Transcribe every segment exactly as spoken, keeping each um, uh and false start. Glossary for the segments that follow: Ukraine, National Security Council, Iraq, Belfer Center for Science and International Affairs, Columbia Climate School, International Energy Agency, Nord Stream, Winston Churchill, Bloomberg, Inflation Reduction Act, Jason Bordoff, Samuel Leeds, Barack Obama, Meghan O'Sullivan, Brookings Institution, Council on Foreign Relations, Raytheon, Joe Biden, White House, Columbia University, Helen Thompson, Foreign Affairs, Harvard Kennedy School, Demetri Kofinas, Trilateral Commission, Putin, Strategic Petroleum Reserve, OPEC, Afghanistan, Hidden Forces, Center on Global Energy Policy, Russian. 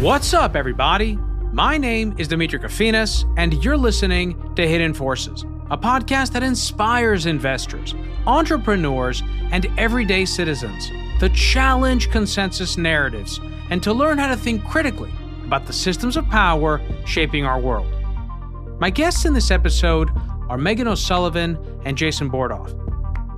What's up, everybody? My name is Demetri Kofinas, and you're listening to Hidden Forces, a podcast that inspires investors, entrepreneurs, and everyday citizens to challenge consensus narratives and to learn how to think critically about the systems of power shaping our world. My guests in this episode are Meghan O'Sullivan and Jason Bordoff.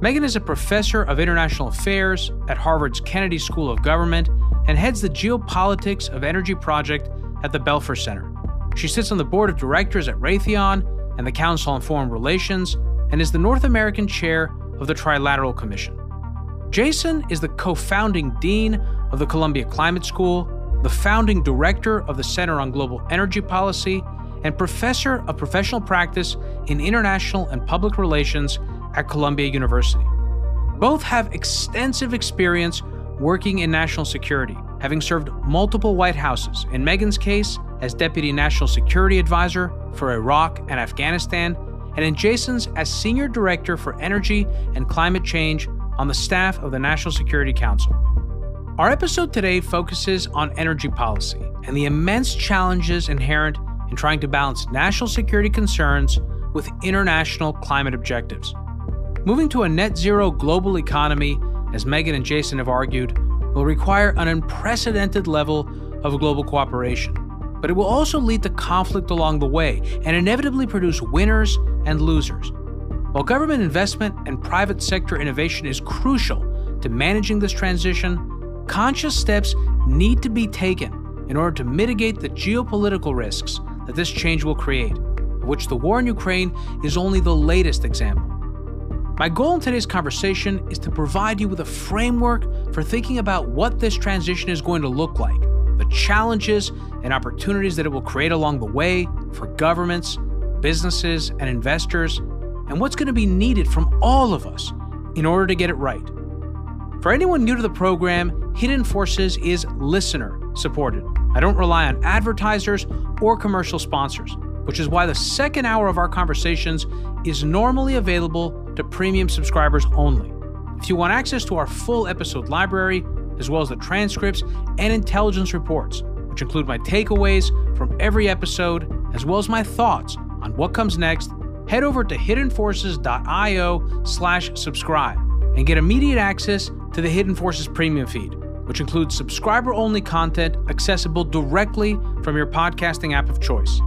Meghan is a professor of international affairs at Harvard's Kennedy School of Government and heads the Geopolitics of Energy project at the Belfer Center. She sits on the board of directors at Raytheon and the Council on Foreign Relations and is the North American chair of the Trilateral Commission. Jason is the co-founding dean of the Columbia Climate School, the founding director of the Center on Global Energy Policy, and professor of professional practice in international and public relations at Columbia University. Both have extensive experience working in national security, having served multiple White Houses, in Meghan's case, as Deputy National Security Advisor for Iraq and Afghanistan, and in Jason's as Senior Director for Energy and Climate Change on the staff of the National Security Council. Our episode today focuses on energy policy and the immense challenges inherent in trying to balance national security concerns with international climate objectives. Moving to a net zero global economy, as Meghan and Jason have argued, will require an unprecedented level of global cooperation. But it will also lead to conflict along the way and inevitably produce winners and losers. While government investment and private sector innovation is crucial to managing this transition, conscious steps need to be taken in order to mitigate the geopolitical risks that this change will create, of which the war in Ukraine is only the latest example. My goal in today's conversation is to provide you with a framework for thinking about what this transition is going to look like, the challenges and opportunities that it will create along the way for governments, businesses, and investors, and what's going to be needed from all of us in order to get it right. For anyone new to the program, Hidden Forces is listener-supported. I don't rely on advertisers or commercial sponsors, which is why the second hour of our conversations is normally available to premium subscribers only. If you want access to our full episode library, as well as the transcripts and intelligence reports, which include my takeaways from every episode, as well as my thoughts on what comes next, head over to hiddenforces.io slash subscribe and get immediate access to the Hidden Forces premium feed, which includes subscriber-only content accessible directly from your podcasting app of choice.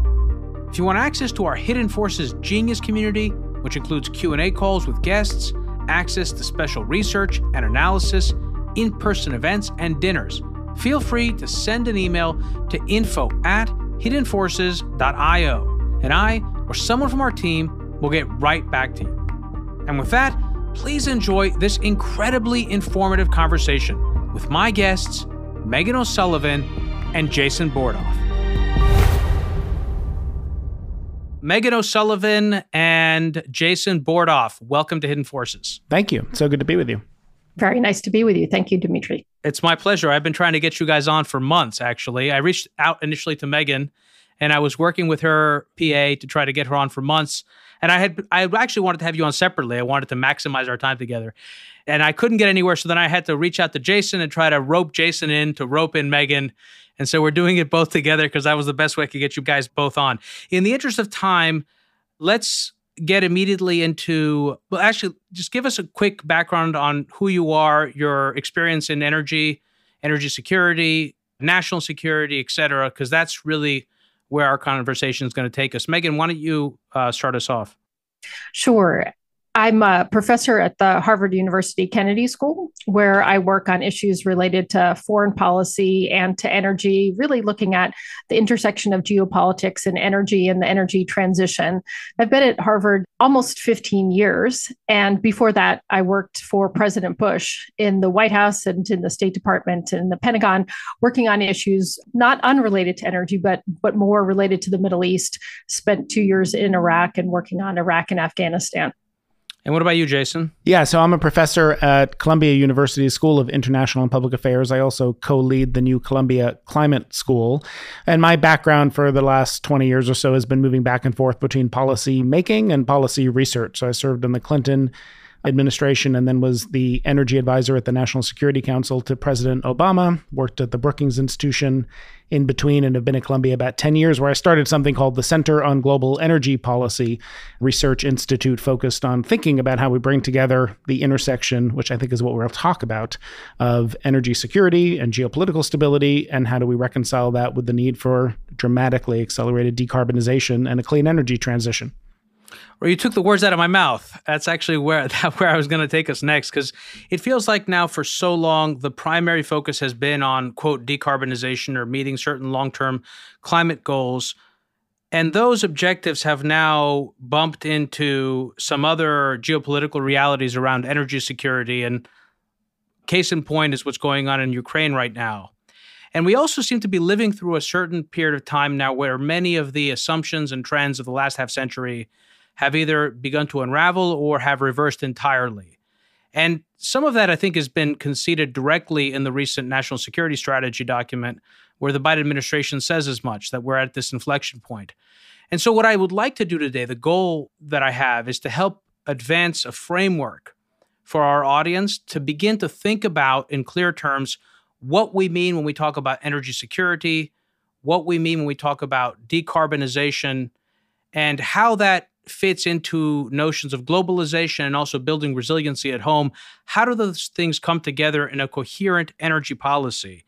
If you want access to our Hidden Forces Genius community, which includes Q and A calls with guests, access to special research and analysis, in-person events, and dinners, feel free to send an email to info at hiddenforces.io, and I or someone from our team will get right back to you. And with that, please enjoy this incredibly informative conversation with my guests, Meghan O'Sullivan and Jason Bordoff. Meghan O'Sullivan and Jason Bordoff, welcome to Hidden Forces. Thank you. So good to be with you. Very nice to be with you. Thank you, Dimitri. It's my pleasure. I've been trying to get you guys on for months, actually. I reached out initially to Meghan, and I was working with her P A to try to get her on for months. And I had I actually wanted to have you on separately. I wanted to maximize our time together. And I couldn't get anywhere, so then I had to reach out to Jason and try to rope Jason in to rope in Meghan. And so we're doing it both together because that was the best way I could get you guys both on. In the interest of time, let's get immediately into, well, actually, just give us a quick background on who you are, your experience in energy, energy security, national security, et cetera, because that's really where our conversation is going to take us. Meghan, why don't you uh, start us off? Sure. I'm a professor at the Harvard University Kennedy School, where I work on issues related to foreign policy and to energy, really looking at the intersection of geopolitics and energy and the energy transition. I've been at Harvard almost fifteen years. And before that, I worked for President Bush in the White House and in the State Department and the Pentagon, working on issues not unrelated to energy, but, but more related to the Middle East. Spent two years in Iraq and working on Iraq and Afghanistan. And what about you, Jason? Yeah, so I'm a professor at Columbia University School of International and Public Affairs. I also co-lead the new Columbia Climate School. And my background for the last twenty years or so has been moving back and forth between policy making and policy research. So I served in the Clinton administration, and then was the energy advisor at the National Security Council to President Obama, worked at the Brookings Institution in between, and have been at Columbia about ten years, where I started something called the Center on Global Energy Policy Research Institute, focused on thinking about how we bring together the intersection, which I think is what we'll talk about, of energy security and geopolitical stability, and how do we reconcile that with the need for dramatically accelerated decarbonization and a clean energy transition. Well, you took the words out of my mouth. That's actually where that, where I was going to take us next, because it feels like now for so long, the primary focus has been on, quote, decarbonization or meeting certain long-term climate goals. And those objectives have now bumped into some other geopolitical realities around energy security. And case in point is what's going on in Ukraine right now. And we also seem to be living through a certain period of time now where many of the assumptions and trends of the last half century have either begun to unravel or have reversed entirely. And some of that, I think, has been conceded directly in the recent National Security Strategy document, where the Biden administration says as much, that we're at this inflection point. And so what I would like to do today, the goal that I have, is to help advance a framework for our audience to begin to think about, in clear terms, what we mean when we talk about energy security, what we mean when we talk about decarbonization, and how that fits into notions of globalization and also building resiliency at home. How do those things come together in a coherent energy policy?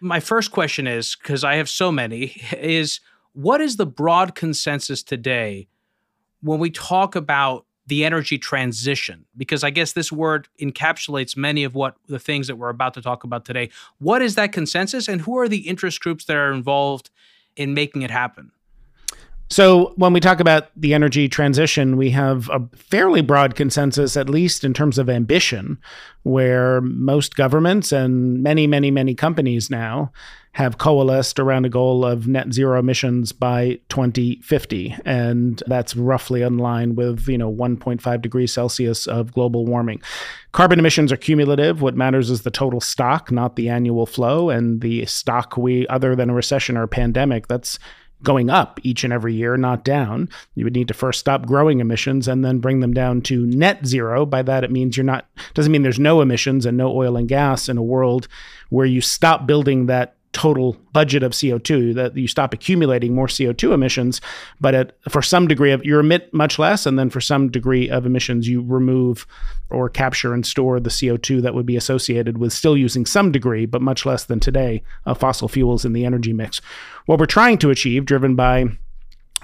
My first question is, because I have so many, is what is the broad consensus today when we talk about the energy transition? Because I guess this word encapsulates many of what the things that we're about to talk about today. What is that consensus, and who are the interest groups that are involved in making it happen? So when we talk about the energy transition, we have a fairly broad consensus, at least in terms of ambition, where most governments and many, many, many companies now have coalesced around a goal of net zero emissions by twenty fifty. And that's roughly in line with, you know, one point five degrees Celsius of global warming. Carbon emissions are cumulative. What matters is the total stock, not the annual flow. And the stock we, other than a recession or a pandemic, that's going up each and every year, not down. You would need to first stop growing emissions and then bring them down to net zero. By that, it means you're not, doesn't mean there's no emissions and no oil and gas in a world where you stop building that total budget of C O two, that you stop accumulating more C O two emissions, but at, for some degree of, you emit much less, and then for some degree of emissions, you remove or capture and store the C O two that would be associated with still using some degree, but much less than today, of fossil fuels in the energy mix. What we're trying to achieve, driven by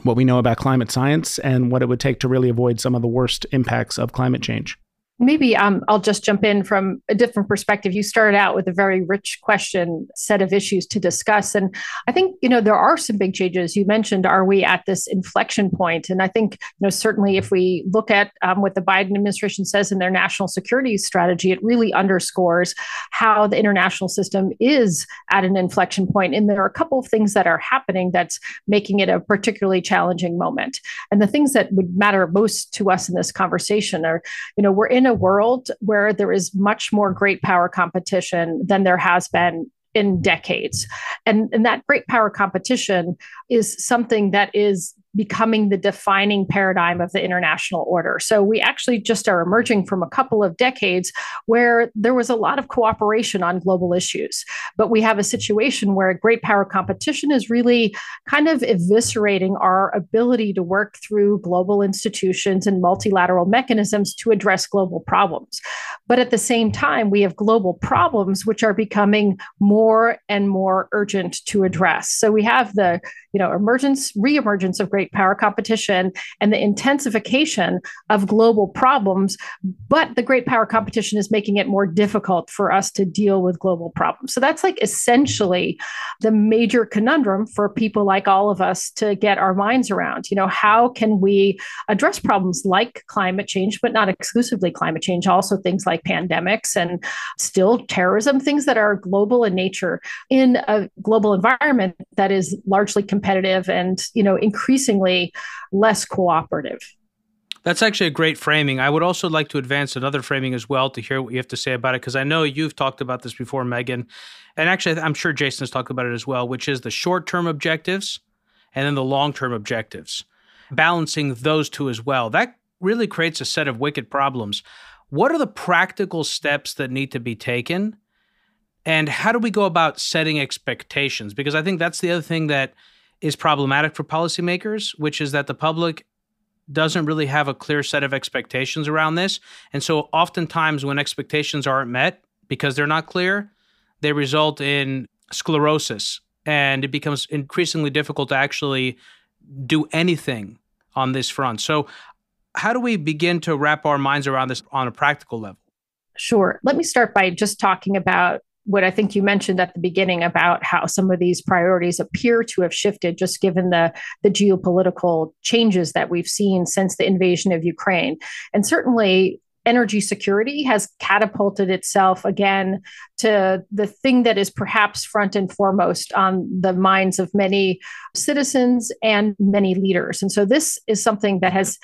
what we know about climate science and what it would take to really avoid some of the worst impacts of climate change. Maybe um, I'll just jump in from a different perspective. You started out with a very rich question, set of issues to discuss. And I think, you know, there are some big changes. You mentioned, are we at this inflection point? And I think, you know, certainly if we look at um, what the Biden administration says in their national security strategy, it really underscores how the international system is at an inflection point. And there are a couple of things that are happening that's making it a particularly challenging moment. And the things that would matter most to us in this conversation are, you know, we're in a a world where there is much more great power competition than there has been in decades. And, and that great power competition is something that is becoming the defining paradigm of the international order. So we actually just are emerging from a couple of decades where there was a lot of cooperation on global issues. But we have a situation where great power competition is really kind of eviscerating our ability to work through global institutions and multilateral mechanisms to address global problems. But at the same time, we have global problems which are becoming more and more urgent to address. So we have the, you know, emergence, reemergence of great power competition and the intensification of global problems, but the great power competition is making it more difficult for us to deal with global problems. So that's like essentially the major conundrum for people like all of us to get our minds around. You know, how can we address problems like climate change, but not exclusively climate change, also things like pandemics and still terrorism, things that are global in nature, in a global environment that is largely competitive and, you know, increasingly less cooperative. That's actually a great framing. I would also like to advance another framing as well to hear what you have to say about it, because I know you've talked about this before, Meghan. And actually, I'm sure Jason has talked about it as well, which is the short-term objectives and then the long-term objectives, balancing those two as well. That really creates a set of wicked problems. What are the practical steps that need to be taken? And how do we go about setting expectations? Because I think that's the other thing that is problematic for policymakers, which is that the public doesn't really have a clear set of expectations around this. And so oftentimes when expectations aren't met because they're not clear, they result in sclerosis. And it becomes increasingly difficult to actually do anything on this front. So how do we begin to wrap our minds around this on a practical level? Sure. Let me start by just talking about what I think you mentioned at the beginning about how some of these priorities appear to have shifted, just given the, the geopolitical changes that we've seen since the invasion of Ukraine. And certainly, energy security has catapulted itself again to the thing that is perhaps front and foremost on the minds of many citizens and many leaders. And so this is something that has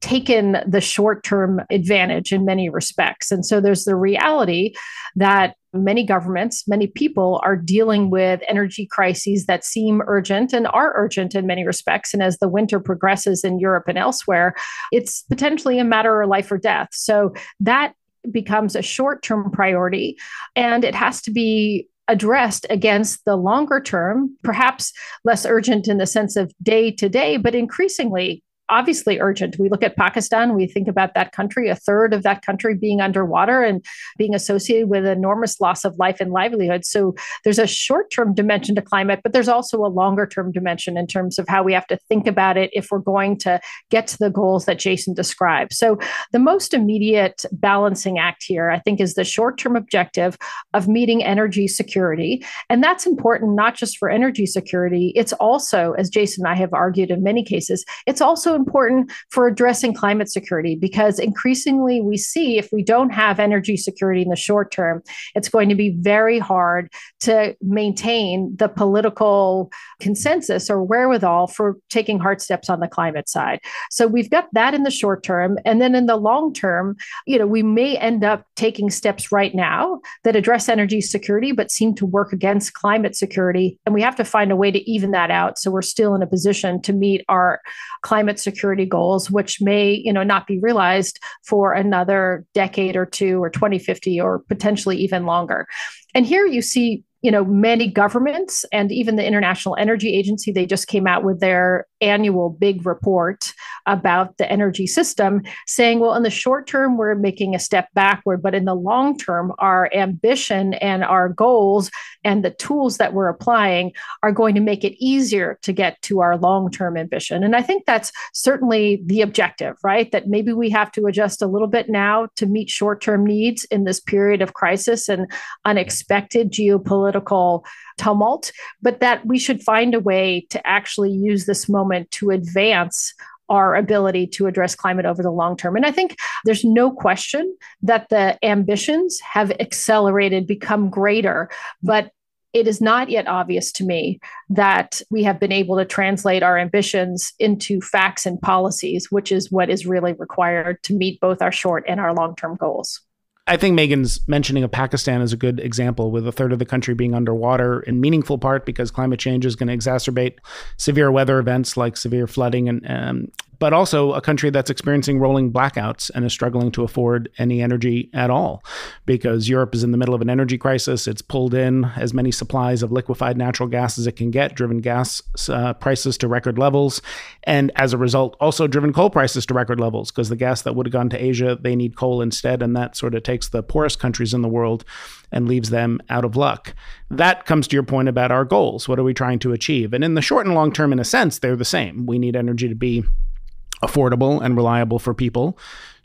taken the short-term advantage in many respects. And so there's the reality that many governments, many people are dealing with energy crises that seem urgent and are urgent in many respects. And as the winter progresses in Europe and elsewhere, it's potentially a matter of life or death. So that becomes a short-term priority, and it has to be addressed against the longer term, perhaps less urgent in the sense of day-to-day, but increasingly obviously urgent. We look at Pakistan, we think about that country, a third of that country being underwater and being associated with enormous loss of life and livelihood. So there's a short-term dimension to climate, but there's also a longer-term dimension in terms of how we have to think about it if we're going to get to the goals that Jason described. So the most immediate balancing act here, I think, is the short-term objective of meeting energy security. And that's important not just for energy security, it's also, as Jason and I have argued in many cases, it's also important for addressing climate security, because increasingly we see if we don't have energy security in the short term, it's going to be very hard to maintain the political consensus or wherewithal for taking hard steps on the climate side. So we've got that in the short term. And then in the long term, you know, we may end up taking steps right now that address energy security, but seem to work against climate security. And we have to find a way to even that out, so we're still in a position to meet our climate security goals, which may, you know, not be realized for another decade or two, or twenty fifty, or potentially even longer. And here you see, you know, many governments and even the International Energy Agency, they just came out with their annual big report about the energy system saying, well, in the short term, we're making a step backward, but in the long term, our ambition and our goals and the tools that we're applying are going to make it easier to get to our long-term ambition. And I think that's certainly the objective, right? That maybe we have to adjust a little bit now to meet short-term needs in this period of crisis and unexpected geopolitical tumult, but that we should find a way to actually use this moment to advance our ability to address climate over the long term. And I think there's no question that the ambitions have accelerated, become greater, but it is not yet obvious to me that we have been able to translate our ambitions into facts and policies, which is what is really required to meet both our short and our long-term goals. I think Meghan's mentioning of Pakistan is a good example, with a third of the country being underwater, in meaningful part because climate change is going to exacerbate severe weather events like severe flooding, and um, but also a country that's experiencing rolling blackouts and is struggling to afford any energy at all because Europe is in the middle of an energy crisis. It's pulled in as many supplies of liquefied natural gas as it can get, driven gas uh, prices to record levels, and as a result, also driven coal prices to record levels because the gas that would have gone to Asia, they need coal instead, and that sort of takes the poorest countries in the world and leaves them out of luck. That comes to your point about our goals. What are we trying to achieve? And in the short and long term, in a sense, they're the same. We need energy to be affordable and reliable for people.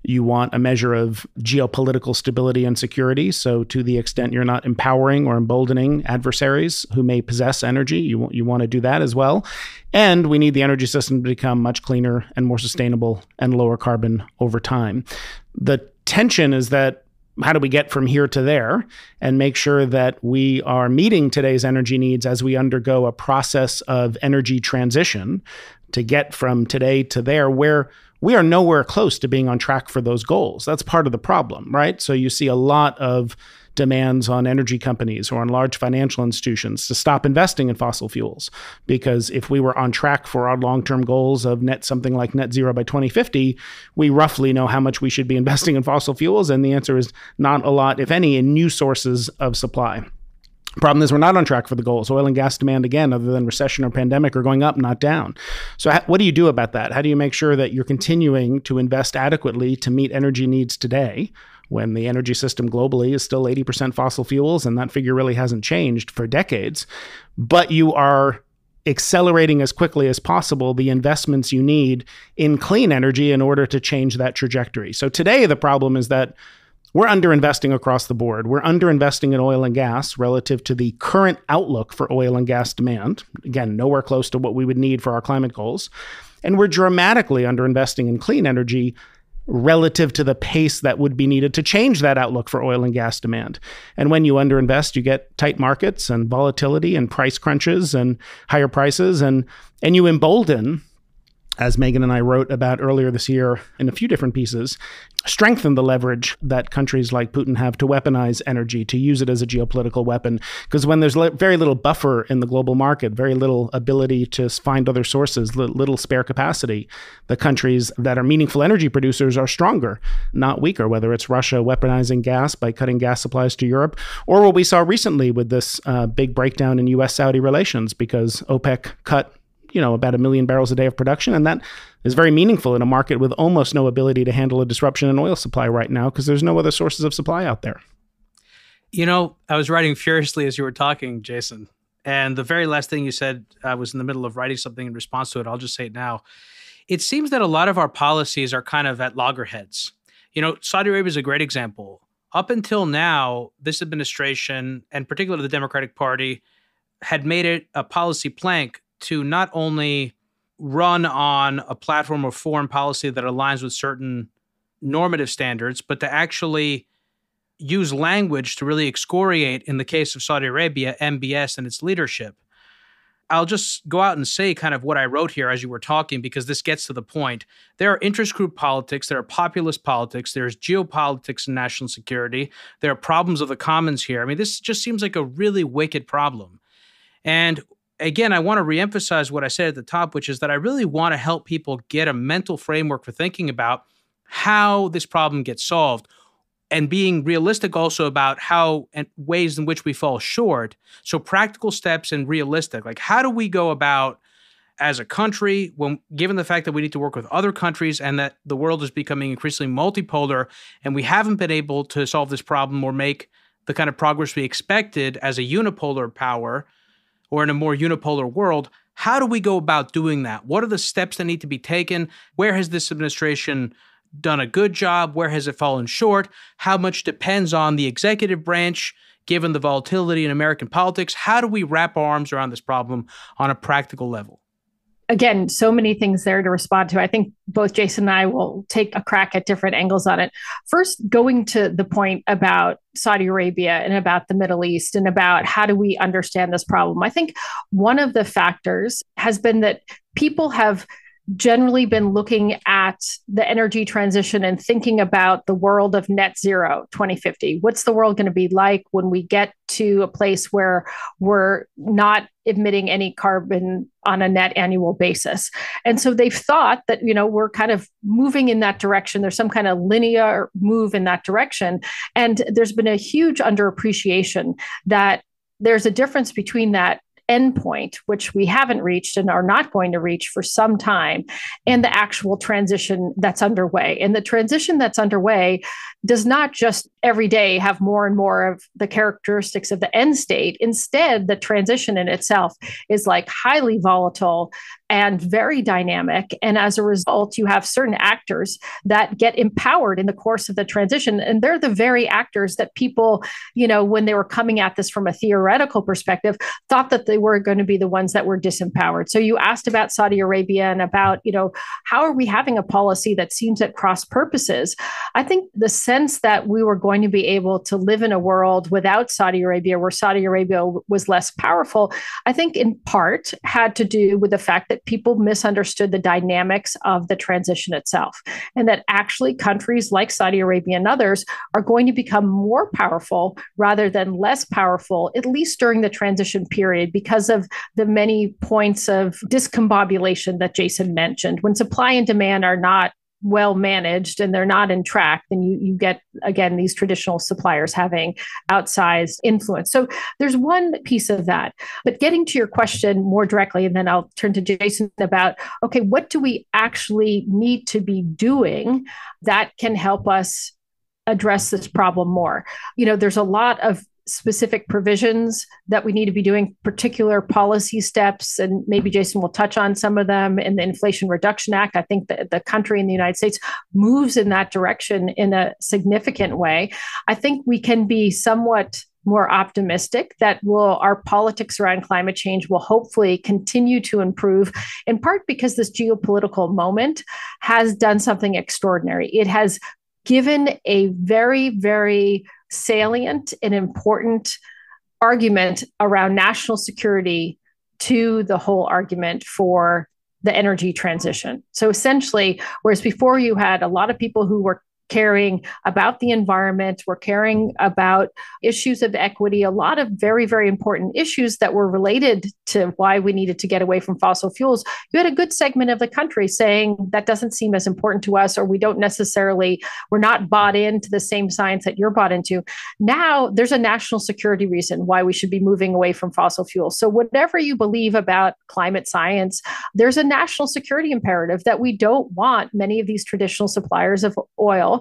You want a measure of geopolitical stability and security. So to the extent you're not empowering or emboldening adversaries who may possess energy, you, you want to do that as well. And we need the energy system to become much cleaner and more sustainable and lower carbon over time. The tension is that how do we get from here to there and make sure that we are meeting today's energy needs as we undergo a process of energy transition to get from today to there, where we are nowhere close to being on track for those goals. That's part of the problem, right? So you see a lot of demands on energy companies or on large financial institutions to stop investing in fossil fuels. Because if we were on track for our long-term goals of net something like net zero by twenty fifty, we roughly know how much we should be investing in fossil fuels. And the answer is not a lot, if any, in new sources of supply. Problem is we're not on track for the goals. Oil and gas demand, again, other than recession or pandemic, are going up, not down. So ha- what do you do about that? How do you make sure that you're continuing to invest adequately to meet energy needs today, when the energy system globally is still eighty percent fossil fuels, and that figure really hasn't changed for decades, but you are accelerating as quickly as possible the investments you need in clean energy in order to change that trajectory? So today, the problem is that we're underinvesting across the board. We're underinvesting in oil and gas relative to the current outlook for oil and gas demand. Again, nowhere close to what we would need for our climate goals. And we're dramatically underinvesting in clean energy relative to the pace that would be needed to change that outlook for oil and gas demand. And when you underinvest, you get tight markets and volatility and price crunches and higher prices, and and you embolden, as Meghan and I wrote about earlier this year in a few different pieces, strengthen the leverage that countries like Putin have to weaponize energy, to use it as a geopolitical weapon. Because when there's le- very little buffer in the global market, very little ability to find other sources, li- little spare capacity, the countries that are meaningful energy producers are stronger, not weaker, whether it's Russia weaponizing gas by cutting gas supplies to Europe, or what we saw recently with this uh, big breakdown in U S Saudi relations because OPEC cut you know, about a million barrels a day of production. And that is very meaningful in a market with almost no ability to handle a disruption in oil supply right now, because there's no other sources of supply out there. You know, I was writing furiously as you were talking, Jason. And the very last thing you said, I was in the middle of writing something in response to it. I'll just say it now. It seems that a lot of our policies are kind of at loggerheads. You know, Saudi Arabia is a great example. Up until now, this administration, and particularly the Democratic Party, had made it a policy plank to not only run on a platform of foreign policy that aligns with certain normative standards, but to actually use language to really excoriate, in the case of Saudi Arabia, M B S and its leadership. I'll just go out and say kind of what I wrote here as you were talking, because this gets to the point. There are interest group politics, there are populist politics, there's geopolitics and national security, there are problems of the commons here. I mean, this just seems like a really wicked problem. And again, I want to reemphasize what I said at the top, which is that I really want to help people get a mental framework for thinking about how this problem gets solved, and being realistic also about how and ways in which we fall short. So practical steps and realistic, like how do we go about as a country, when given the fact that we need to work with other countries and that the world is becoming increasingly multipolar and we haven't been able to solve this problem or make the kind of progress we expected as a unipolar power, or in a more unipolar world, how do we go about doing that? What are the steps that need to be taken? Where has this administration done a good job? Where has it fallen short? How much depends on the executive branch, given the volatility in American politics? How do we wrap our arms around this problem on a practical level? Again, so many things there to respond to. I think both Jason and I will take a crack at different angles on it. First, going to the point about Saudi Arabia and about the Middle East and about how do we understand this problem. I think one of the factors has been that people have generally been looking at the energy transition and thinking about the world of net zero twenty fifty. What's the world going to be like when we get to a place where we're not emitting any carbon on a net annual basis? And so they've thought that, you know, we're kind of moving in that direction. There's some kind of linear move in that direction. And there's been a huge underappreciation that there's a difference between that endpoint, which we haven't reached and are not going to reach for some time, and the actual transition that's underway. And the transition that's underway does not just every day have more and more of the characteristics of the end state. Instead, the transition in itself is like highly volatile and very dynamic. And as a result, you have certain actors that get empowered in the course of the transition. And they're the very actors that people, you know, when they were coming at this from a theoretical perspective, thought that they were going to be the ones that were disempowered. So you asked about Saudi Arabia and about, you know, how are we having a policy that seems at cross purposes? I think the sense that we were going going to be able to live in a world without Saudi Arabia, where Saudi Arabia was less powerful, I think in part had to do with the fact that people misunderstood the dynamics of the transition itself, and that actually countries like Saudi Arabia and others are going to become more powerful rather than less powerful, at least during the transition period, because of the many points of discombobulation that Jason mentioned. When supply and demand are not well managed and they're not in track, then you, you get, again, these traditional suppliers having outsized influence. So there's one piece of that. But getting to your question more directly, and then I'll turn to Jason about, okay, what do we actually need to be doing that can help us address this problem more? You know, there's a lot of specific provisions that we need to be doing, particular policy steps, and maybe Jason will touch on some of them in the Inflation Reduction Act. I think that the country in the United States moves in that direction in a significant way. I think we can be somewhat more optimistic that will our politics around climate change will hopefully continue to improve, in part because this geopolitical moment has done something extraordinary. It has given a very, very salient and important argument around national security to the whole argument for the energy transition. So essentially, whereas before you had a lot of people who were caring about the environment, were caring about issues of equity, a lot of very, very important issues that were related to why we needed to get away from fossil fuels, you had a good segment of the country saying that doesn't seem as important to us, or we don't necessarily, we're not bought into the same science that you're bought into. Now there's a national security reason why we should be moving away from fossil fuels. So whatever you believe about climate science, there's a national security imperative that we don't want many of these traditional suppliers of oil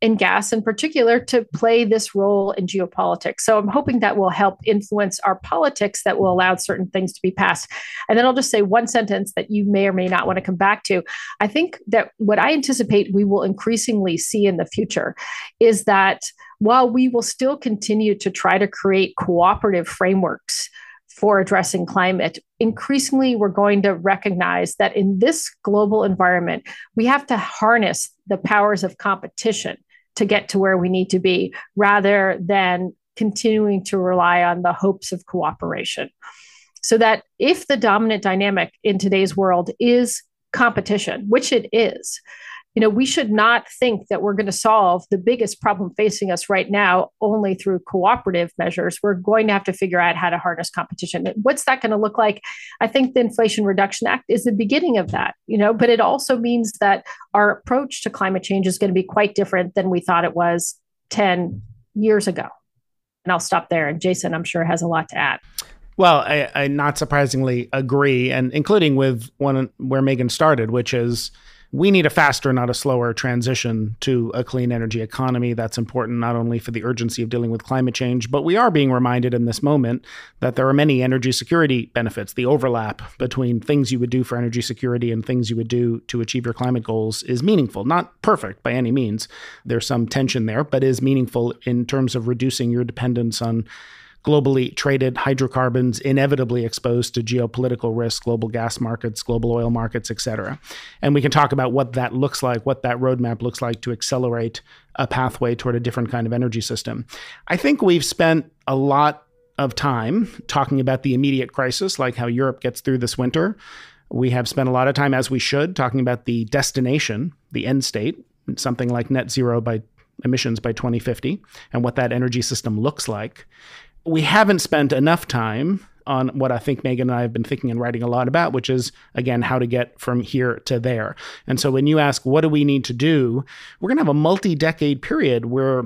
and gas in particular to play this role in geopolitics. So I'm hoping that will help influence our politics that will allow certain things to be passed. And then I'll just say one sentence that you may or may not want to come back to. I think that what I anticipate we will increasingly see in the future is that while we will still continue to try to create cooperative frameworks for addressing climate, increasingly we're going to recognize that in this global environment, we have to harness the powers of competition to get to where we need to be, rather than continuing to rely on the hopes of cooperation. So that if the dominant dynamic in today's world is competition, which it is, you know, we should not think that we're going to solve the biggest problem facing us right now only through cooperative measures. We're going to have to figure out how to harness competition. What's that going to look like? I think the Inflation Reduction Act is the beginning of that, you know, but it also means that our approach to climate change is going to be quite different than we thought it was ten years ago. And I'll stop there. And Jason, I'm sure, has a lot to add. Well, I, I not surprisingly agree, and including with one where Meghan started, which is, we need a faster, not a slower transition to a clean energy economy. That's important not only for the urgency of dealing with climate change, but we are being reminded in this moment that there are many energy security benefits. The overlap between things you would do for energy security and things you would do to achieve your climate goals is meaningful. Not perfect by any means. There's some tension there, but is meaningful in terms of reducing your dependence on globally traded hydrocarbons inevitably exposed to geopolitical risk, global gas markets, global oil markets, et cetera. And we can talk about what that looks like, what that roadmap looks like to accelerate a pathway toward a different kind of energy system. I think we've spent a lot of time talking about the immediate crisis, like how Europe gets through this winter. We have spent a lot of time, as we should, talking about the destination, the end state, something like net zero by emissions by twenty fifty, and what that energy system looks like. We haven't spent enough time on what I think Meghan and I have been thinking and writing a lot about, which is, again, how to get from here to there. And so when you ask, what do we need to do? We're going to have a multi-decade period where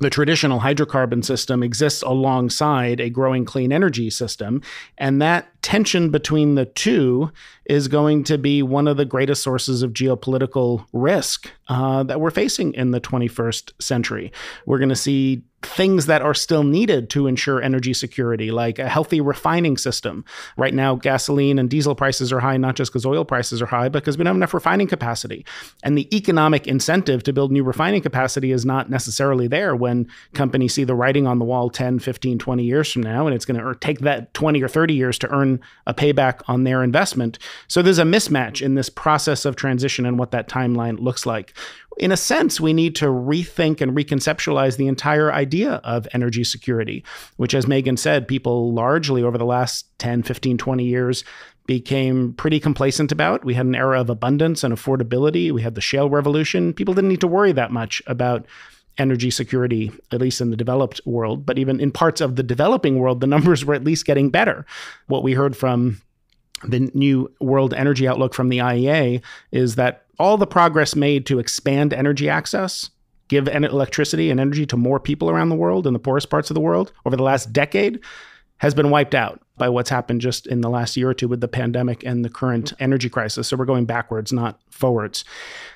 the traditional hydrocarbon system exists alongside a growing clean energy system. And that tension between the two is going to be one of the greatest sources of geopolitical risk uh, that we're facing in the twenty-first century. We're going to see things that are still needed to ensure energy security, like a healthy refining system. Right now, gasoline and diesel prices are high, not just because oil prices are high, but because we don't have enough refining capacity. And the economic incentive to build new refining capacity is not necessarily there when companies see the writing on the wall ten, fifteen, twenty years from now, and it's going to take that twenty or thirty years to earn given a payback on their investment. So there's a mismatch in this process of transition and what that timeline looks like. In a sense, we need to rethink and reconceptualize the entire idea of energy security, which, as Meghan said, people largely over the last ten, fifteen, twenty years became pretty complacent about. We had an era of abundance and affordability. We had the shale revolution. People didn't need to worry that much about energy security, at least in the developed world. But even in parts of the developing world, the numbers were at least getting better. What we heard from the new World Energy Outlook from the I E A is that all the progress made to expand energy access, give electricity and energy to more people around the world in the poorest parts of the world over the last decade has been wiped out by what's happened just in the last year or two with the pandemic and the current energy crisis. So we're going backwards, not forwards.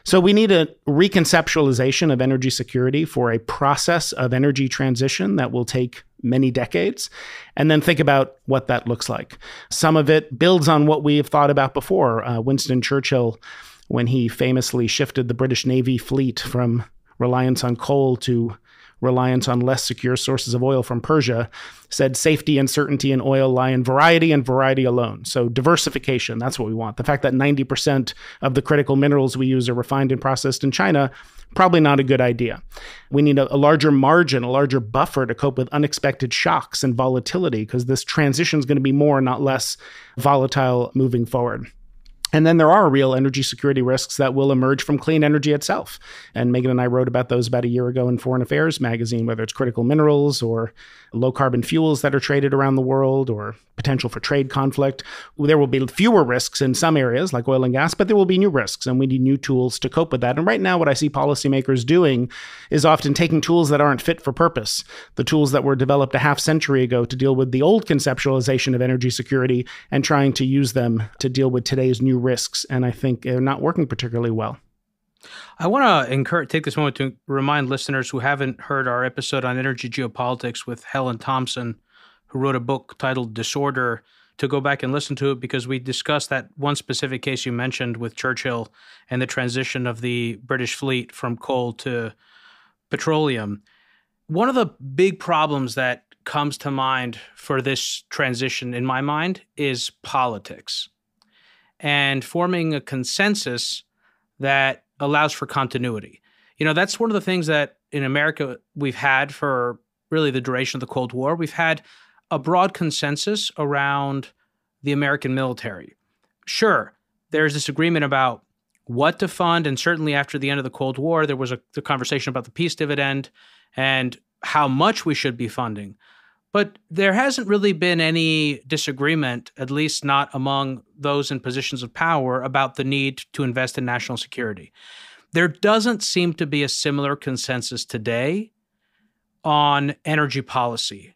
So we need a reconceptualization of energy security for a process of energy transition that will take many decades, and then think about what that looks like. Some of it builds on what we've thought about before. Uh, Winston Churchill, when he famously shifted the British Navy fleet from reliance on coal to reliance on less secure sources of oil from Persia, said safety and certainty in oil lie in variety and variety alone. So diversification, that's what we want. The fact that ninety percent of the critical minerals we use are refined and processed in China, probably not a good idea. We need a, a larger margin, a larger buffer to cope with unexpected shocks and volatility, because this transition is going to be more, not less volatile moving forward. And then there are real energy security risks that will emerge from clean energy itself. And Meghan and I wrote about those about a year ago in Foreign Affairs magazine, whether it's critical minerals or low carbon fuels that are traded around the world or potential for trade conflict. There will be fewer risks in some areas like oil and gas, but there will be new risks, and we need new tools to cope with that. And right now, what I see policymakers doing is often taking tools that aren't fit for purpose, the tools that were developed a half century ago to deal with the old conceptualization of energy security, and trying to use them to deal with today's new risks, and I think they're not working particularly well. I want to encourage, take this moment to remind listeners who haven't heard our episode on energy geopolitics with Helen Thompson, who wrote a book titled Disorder, to go back and listen to it, because we discussed that one specific case you mentioned with Churchill and the transition of the British fleet from coal to petroleum. One of the big problems that comes to mind for this transition, in my mind, is politics, and forming a consensus that allows for continuity. You know, that's one of the things that in America we've had for really the duration of the Cold War. We've had a broad consensus around the American military. Sure, there's this agreement about what to fund, and certainly after the end of the Cold War, there was a the conversation about the peace dividend and how much we should be funding. But there hasn't really been any disagreement, at least not among those in positions of power, about the need to invest in national security. There doesn't seem to be a similar consensus today on energy policy.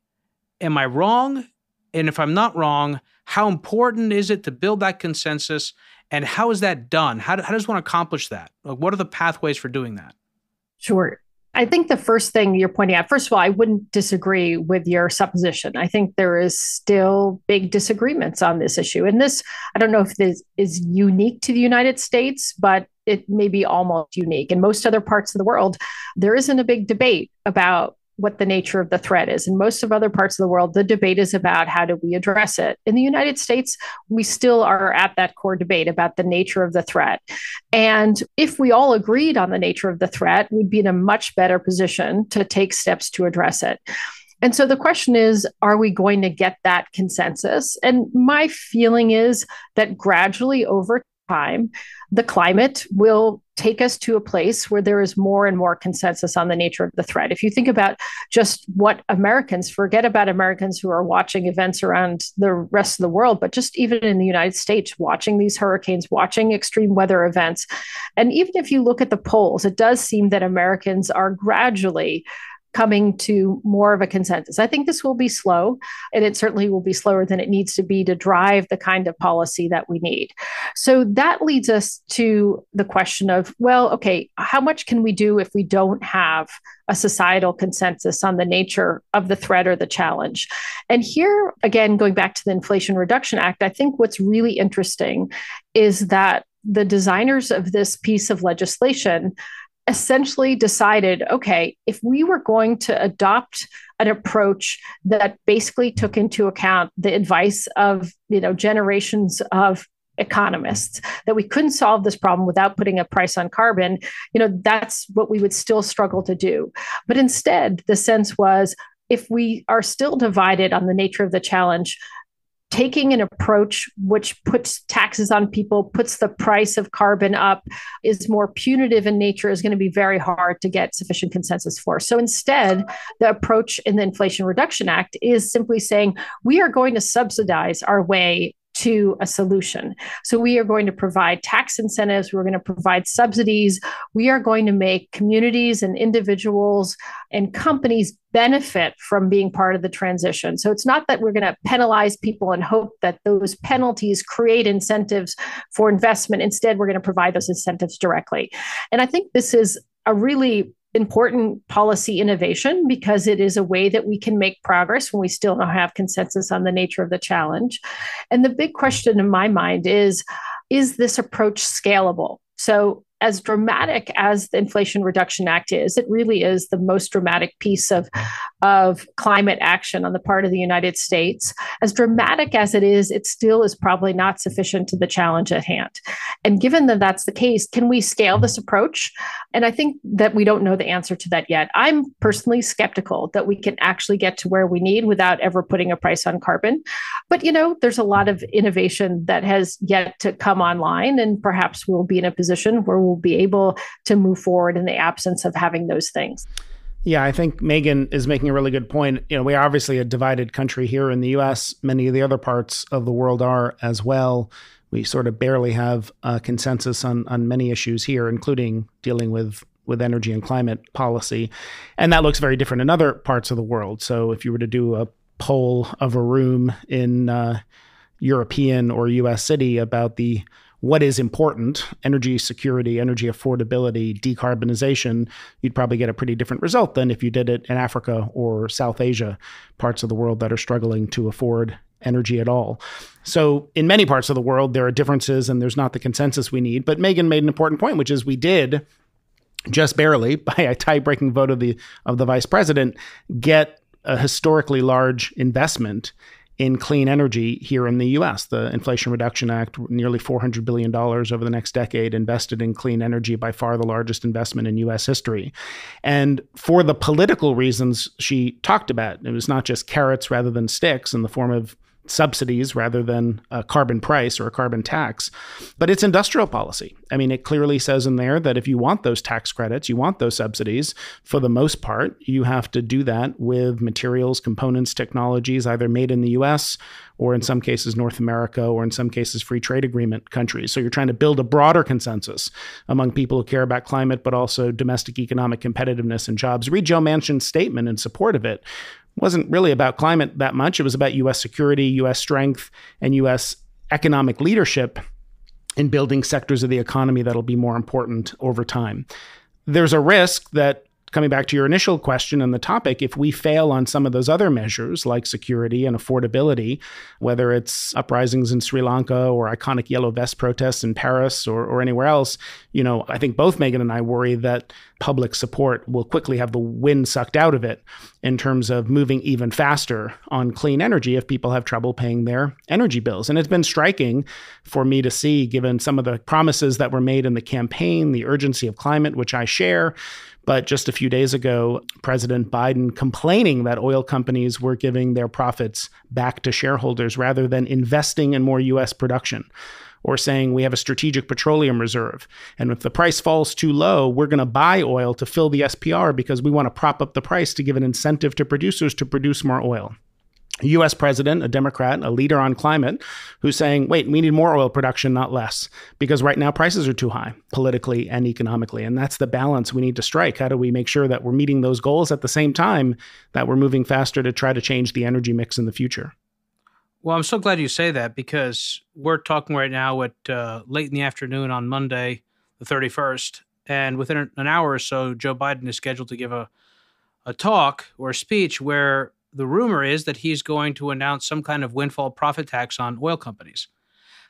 Am I wrong? And if I'm not wrong, how important is it to build that consensus? And how is that done? How, do, how does one accomplish that? Like, what are the pathways for doing that? Sure. I think the first thing you're pointing out, first of all, I wouldn't disagree with your supposition. I think there is still big disagreements on this issue. And this, I don't know if this is unique to the United States, but it may be almost unique. In most other parts of the world, there isn't a big debate about what the nature of the threat is. In most of other parts of the world, the debate is about how do we address it. In the United States, we still are at that core debate about the nature of the threat. And if we all agreed on the nature of the threat, we'd be in a much better position to take steps to address it. And so the question is, are we going to get that consensus? And my feeling is that gradually over time, the climate will take us to a place where there is more and more consensus on the nature of the threat. If you think about just what Americans, forget about Americans who are watching events around the rest of the world, but just even in the United States, watching these hurricanes, watching extreme weather events. And even if you look at the polls, it does seem that Americans are gradually coming to more of a consensus. I think this will be slow, and it certainly will be slower than it needs to be to drive the kind of policy that we need. So that leads us to the question of, well, okay, how much can we do if we don't have a societal consensus on the nature of the threat or the challenge? And here, again, going back to the Inflation Reduction Act, I think what's really interesting is that the designers of this piece of legislation essentially decided, okay, if we were going to adopt an approach that basically took into account the advice of, you know, generations of economists, that we couldn't solve this problem without putting a price on carbon, you know, that's what we would still struggle to do. But instead, the sense was, if we are still divided on the nature of the challenge, taking an approach which puts taxes on people, puts the price of carbon up, is more punitive in nature, is going to be very hard to get sufficient consensus for. So instead, the approach in the Inflation Reduction Act is simply saying, we are going to subsidize our way to a solution. So we are going to provide tax incentives, we're going to provide subsidies, we are going to make communities and individuals and companies benefit from being part of the transition. So it's not that we're going to penalize people and hope that those penalties create incentives for investment. Instead, we're going to provide those incentives directly. And I think this is a really important policy innovation, because it is a way that we can make progress when we still don't have consensus on the nature of the challenge. And the big question in my mind is, is this approach scalable? So as dramatic as the Inflation Reduction Act is, it really is the most dramatic piece of, of climate action on the part of the United States. As dramatic as it is, it still is probably not sufficient to the challenge at hand. And given that that's the case, can we scale this approach? And I think that we don't know the answer to that yet. I'm personally skeptical that we can actually get to where we need without ever putting a price on carbon. But, you know, there's a lot of innovation that has yet to come online, and perhaps we'll be in a position where we'll be able to move forward in the absence of having those things. Yeah, I think Meghan is making a really good point. You know, we're obviously a divided country here in the U S. Many of the other parts of the world are as well. We sort of barely have a consensus on on many issues here, including dealing with with energy and climate policy. And that looks very different in other parts of the world. So if you were to do a poll of a room in uh, European or U S city about the what is important, energy security, energy affordability, decarbonization, you'd probably get a pretty different result than if you did it in Africa or South Asia, parts of the world that are struggling to afford energy at all. So in many parts of the world, there are differences and there's not the consensus we need. But Meghan made an important point, which is we did, just barely, by a tie-breaking vote of the of the vice president, get a historically large investment in clean energy here in the U S. The Inflation Reduction Act, nearly four hundred billion dollars over the next decade invested in clean energy, by far the largest investment in U S history. And for the political reasons she talked about, it was not just carrots rather than sticks in the form of subsidies rather than a carbon price or a carbon tax, but it's industrial policy. I mean, it clearly says in there that if you want those tax credits, you want those subsidies, for the most part, you have to do that with materials, components, technologies, either made in the U S or in some cases North America, or in some cases free trade agreement countries. So you're trying to build a broader consensus among people who care about climate, but also domestic economic competitiveness and jobs. Read Joe Manchin's statement in support of it. Wasn't really about climate that much. It was about U S security, U S strength, and U S economic leadership in building sectors of the economy that'll be more important over time. There's a risk that, coming back to your initial question and the topic, if we fail on some of those other measures like security and affordability, whether it's uprisings in Sri Lanka or iconic yellow vest protests in Paris or, or anywhere else, you know, I think both Meghan and I worry that public support will quickly have the wind sucked out of it in terms of moving even faster on clean energy if people have trouble paying their energy bills. And it's been striking for me to see, given some of the promises that were made in the campaign, the urgency of climate, which I share. But just a few days ago, President Biden complaining that oil companies were giving their profits back to shareholders rather than investing in more U S production, or saying we have a strategic petroleum reserve, and if the price falls too low, we're going to buy oil to fill the S P R because we want to prop up the price to give an incentive to producers to produce more oil. A U S president, a Democrat, a leader on climate, who's saying, wait, we need more oil production, not less, because right now prices are too high politically and economically. And that's the balance we need to strike. How do we make sure that we're meeting those goals at the same time that we're moving faster to try to change the energy mix in the future? Well, I'm so glad you say that, because we're talking right now at uh, late in the afternoon on Monday, the thirty-first. And within an hour or so, Joe Biden is scheduled to give a, a talk or a speech where the rumor is that he's going to announce some kind of windfall profit tax on oil companies.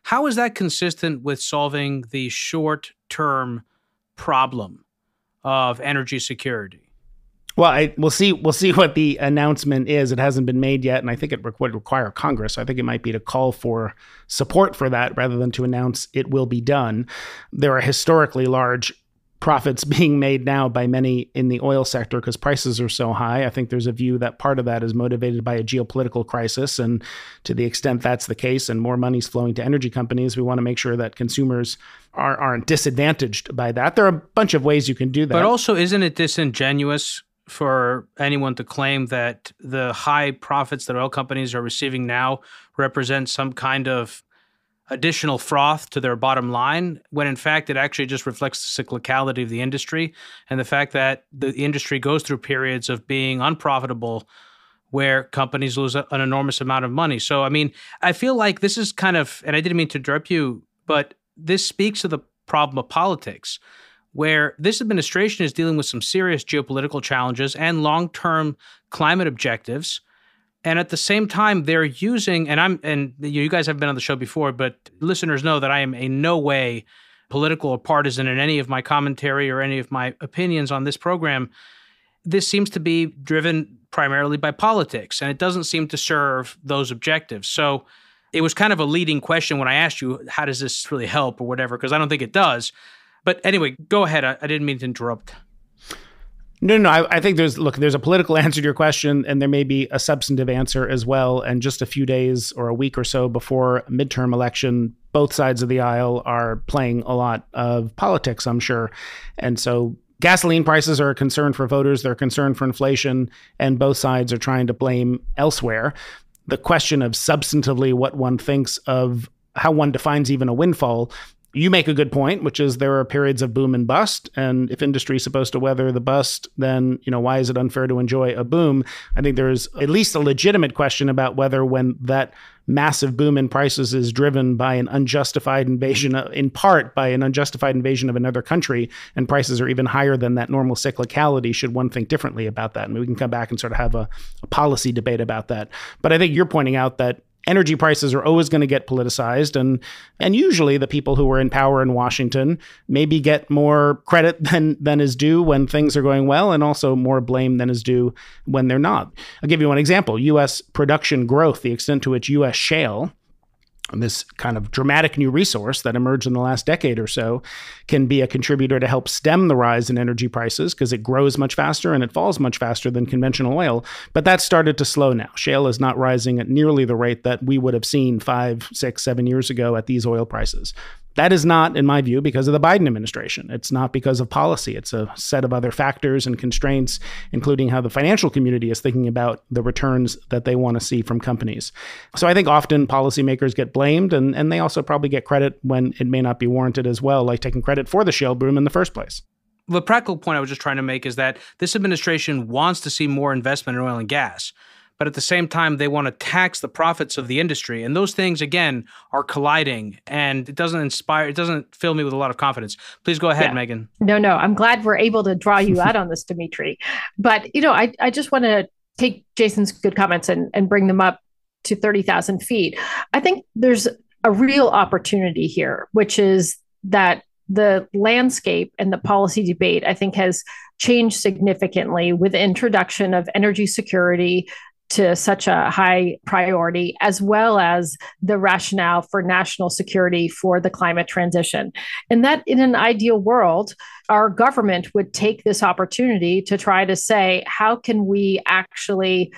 How is that consistent with solving the short-term problem of energy security? Well, I, we'll see. We'll see what the announcement is. It hasn't been made yet, and I think it would require Congress. I think it might be to call for support for that rather than to announce it will be done. There are historically large profits being made now by many in the oil sector because prices are so high. I think there's a view that part of that is motivated by a geopolitical crisis, and to the extent that's the case and more money's flowing to energy companies, we want to make sure that consumers are, aren't disadvantaged by that. There are a bunch of ways you can do that. But also, isn't it disingenuous for anyone to claim that the high profits that oil companies are receiving now represent some kind of additional froth to their bottom line, when in fact it actually just reflects the cyclicality of the industry and the fact that the industry goes through periods of being unprofitable where companies lose an enormous amount of money. So, I mean, I feel like this is kind of, and I didn't mean to interrupt you, but this speaks to the problem of politics, where this administration is dealing with some serious geopolitical challenges and long-term climate objectives. And at the same time, they're using, and I'm, and you guys have been on the show before, but listeners know that I am in no way political or partisan in any of my commentary or any of my opinions on this program. This seems to be driven primarily by politics, and it doesn't seem to serve those objectives. So it was kind of a leading question when I asked you, how does this really help or whatever, because I don't think it does. But anyway, go ahead. I, I didn't mean to interrupt. No, no, I, I think there's, look, there's a political answer to your question, and there may be a substantive answer as well. And just a few days or a week or so before midterm election, both sides of the aisle are playing a lot of politics, I'm sure. And so gasoline prices are a concern for voters. They're a concern for inflation, and both sides are trying to blame elsewhere. The question of substantively what one thinks of, how one defines even a windfall, you make a good point, which is there are periods of boom and bust. And if industry is supposed to weather the bust, then, you know, why is it unfair to enjoy a boom? I think there's at least a legitimate question about whether when that massive boom in prices is driven by an unjustified invasion, in part by an unjustified invasion of another country, and prices are even higher than that normal cyclicality, should one think differently about that? And we can come back and sort of have a, a policy debate about that. But I think you're pointing out that energy prices are always going to get politicized, and and usually the people who are in power in Washington maybe get more credit than than is due when things are going well, and also more blame than is due when they're not. I'll give you one example. U S production growth, the extent to which U S shale, this kind of dramatic new resource that emerged in the last decade or so, can be a contributor to help stem the rise in energy prices because it grows much faster and it falls much faster than conventional oil. But that started to slow now. Shale is not rising at nearly the rate that we would have seen five, six, seven years ago at these oil prices. That is not, in my view, because of the Biden administration. It's not because of policy. It's a set of other factors and constraints, including how the financial community is thinking about the returns that they want to see from companies. So I think often policymakers get blamed, and, and they also probably get credit when it may not be warranted as well, like taking credit for the shale boom in the first place. The practical point I was just trying to make is that this administration wants to see more investment in oil and gas. But at the same time, they want to tax the profits of the industry. And those things, again, are colliding. And it doesn't inspire, it doesn't fill me with a lot of confidence. Please go ahead, yeah. Megan. No, no, I'm glad we're able to draw you out on this, Demetri. But, you know, I, I just want to take Jason's good comments and, and bring them up to thirty thousand feet. I think there's a real opportunity here, which is that the landscape and the policy debate, I think, has changed significantly with the introduction of energy security to such a high priority, as well as the rationale for national security for the climate transition. And that in an ideal world, our government would take this opportunity to try to say, how can we actually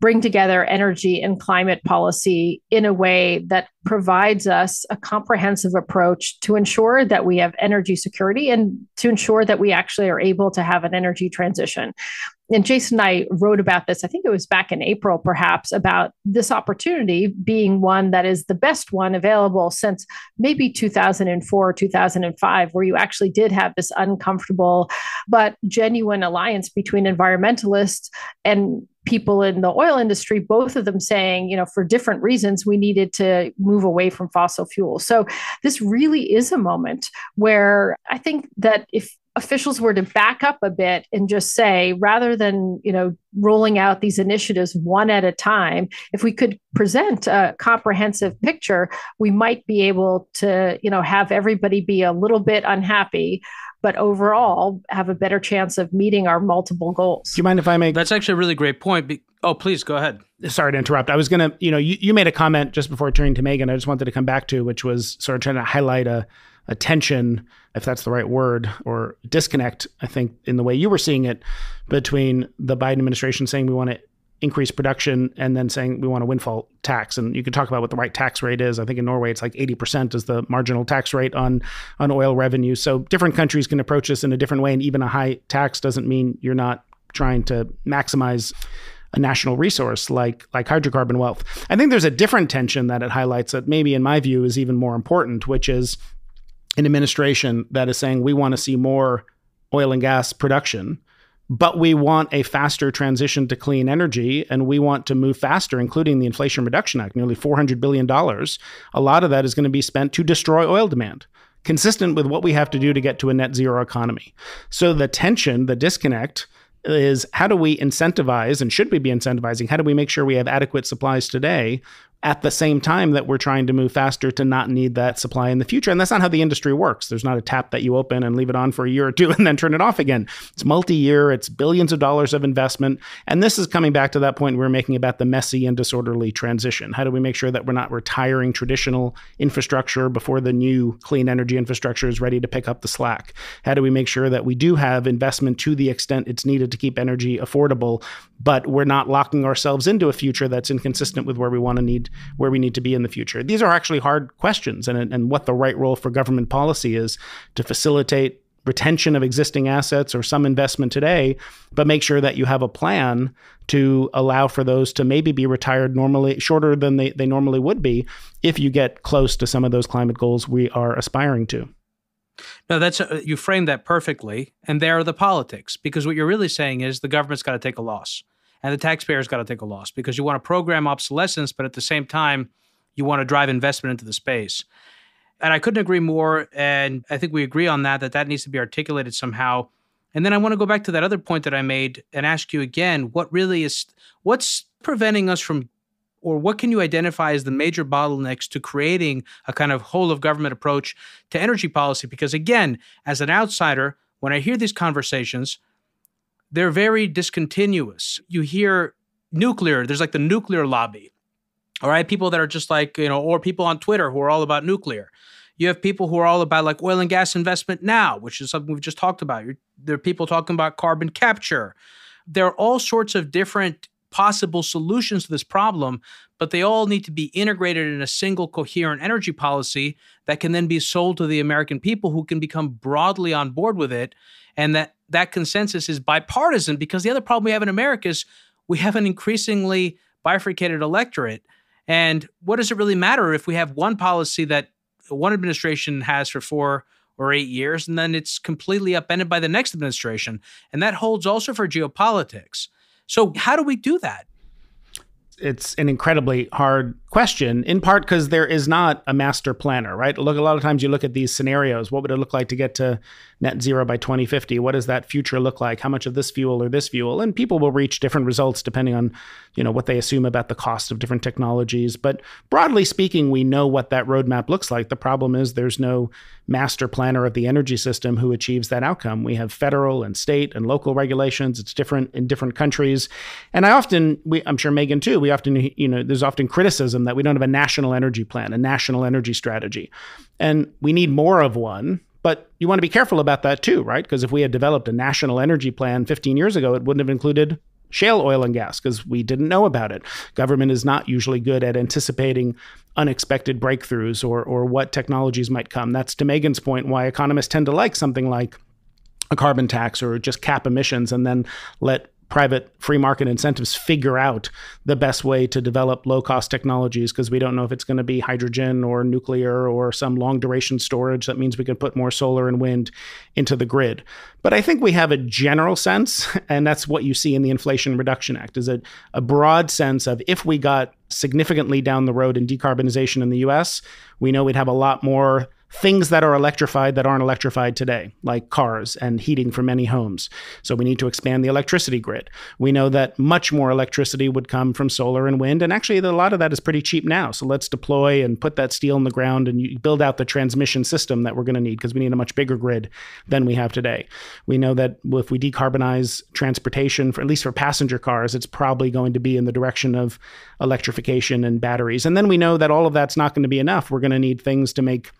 bring together energy and climate policy in a way that provides us a comprehensive approach to ensure that we have energy security and to ensure that we actually are able to have an energy transition. And Jason and I wrote about this, I think it was back in April, perhaps, about this opportunity being one that is the best one available since maybe two thousand four or two thousand five, where you actually did have this uncomfortable but genuine alliance between environmentalists and people in the oil industry, both of them saying, you know, for different reasons, we needed to move away from fossil fuels. So this really is a moment where I think that if officials were to back up a bit and just say, rather than, you know, rolling out these initiatives one at a time, if we could present a comprehensive picture, we might be able to, you know, have everybody be a little bit unhappy, but overall have a better chance of meeting our multiple goals. Do you mind if I make... That's actually a really great point. Be- oh, please go ahead. Sorry to interrupt. I was going to, you know, you, you made a comment just before turning to Meghan. I just wanted to come back to, which was sort of trying to highlight a, a tension, if that's the right word, or disconnect, I think, in the way you were seeing it between the Biden administration saying we want to increase production and then saying we want a windfall tax. And you could talk about what the right tax rate is. I think in Norway, it's like eighty percent is the marginal tax rate on, on oil revenue. So different countries can approach this in a different way. And even a high tax doesn't mean you're not trying to maximize a national resource like, like hydrocarbon wealth. I think there's a different tension that it highlights that maybe, in my view, is even more important, which is an administration that is saying we want to see more oil and gas production, but we want a faster transition to clean energy, and we want to move faster, including the Inflation Reduction Act, nearly four hundred billion dollars. A lot of that is going to be spent to destroy oil demand, consistent with what we have to do to get to a net zero economy. So the tension, the disconnect, is how do we incentivize, and should we be incentivizing, how do we make sure we have adequate supplies today at the same time that we're trying to move faster to not need that supply in the future? And that's not how the industry works. There's not a tap that you open and leave it on for a year or two and then turn it off again. It's multi-year, it's billions of dollars of investment. And this is coming back to that point we were making about the messy and disorderly transition. How do we make sure that we're not retiring traditional infrastructure before the new clean energy infrastructure is ready to pick up the slack? How do we make sure that we do have investment to the extent it's needed to keep energy affordable, but we're not locking ourselves into a future that's inconsistent with where we want to need where we need to be in the future? These are actually hard questions, and, and what the right role for government policy is to facilitate retention of existing assets or some investment today, but make sure that you have a plan to allow for those to maybe be retired normally shorter than they, they normally would be if you get close to some of those climate goals we are aspiring to. No, that's uh, you framed that perfectly, and there are the politics, because what you're really saying is the government's got to take a loss. And the taxpayer's got to take a loss, because you want to program obsolescence, but at the same time, you want to drive investment into the space. And I couldn't agree more. And I think we agree on that, that that needs to be articulated somehow. And then I want to go back to that other point that I made and ask you again, what really is, what's preventing us from, or what can you identify as the major bottlenecks to creating a kind of whole of government approach to energy policy? Because again, as an outsider, when I hear these conversations, they're very discontinuous. You hear nuclear, there's like the nuclear lobby, all right? People that are just like, you know, or people on Twitter who are all about nuclear. You have people who are all about like oil and gas investment now, which is something we've just talked about. You're, there are people talking about carbon capture. There are all sorts of different possible solutions to this problem, but they all need to be integrated in a single coherent energy policy that can then be sold to the American people, who can become broadly on board with it. And that that consensus is bipartisan, because the other problem we have in America is we have an increasingly bifurcated electorate. And what does it really matter if we have one policy that one administration has for four or eight years, and then it's completely upended by the next administration? And that holds also for geopolitics. So how do we do that? It's an incredibly hard question, in part because there is not a master planner, right? Look, a lot of times you look at these scenarios. What would it look like to get to net zero by twenty fifty? What does that future look like? How much of this fuel or this fuel? And people will reach different results depending on, you know, what they assume about the cost of different technologies. But broadly speaking, we know what that roadmap looks like. The problem is there's no master planner of the energy system who achieves that outcome. We have federal and state and local regulations. It's different in different countries. And I often, we, I'm sure Meghan too, we often, you know, there's often criticism that we don't have a national energy plan, a national energy strategy. And we need more of one. But you want to be careful about that too, right? Because if we had developed a national energy plan fifteen years ago, it wouldn't have included shale oil and gas, because we didn't know about it. Government is not usually good at anticipating unexpected breakthroughs or or what technologies might come. That's, to Meghan's point, why economists tend to like something like a carbon tax or just cap emissions and then let private free market incentives figure out the best way to develop low-cost technologies, because we don't know if it's going to be hydrogen or nuclear or some long-duration storage. That means we can put more solar and wind into the grid. But I think we have a general sense, and that's what you see in the Inflation Reduction Act, is a, a broad sense of if we got significantly down the road in decarbonization in the U S, we know we'd have a lot more things that are electrified that aren't electrified today, like cars and heating for many homes. So we need to expand the electricity grid. We know that much more electricity would come from solar and wind. And actually, a lot of that is pretty cheap now. So let's deploy and put that steel in the ground and build out the transmission system that we're going to need, because we need a much bigger grid than we have today. We know that if we decarbonize transportation, for, at least for passenger cars, it's probably going to be in the direction of electrification and batteries. And then we know that all of that's not going to be enough. We're going to need things to make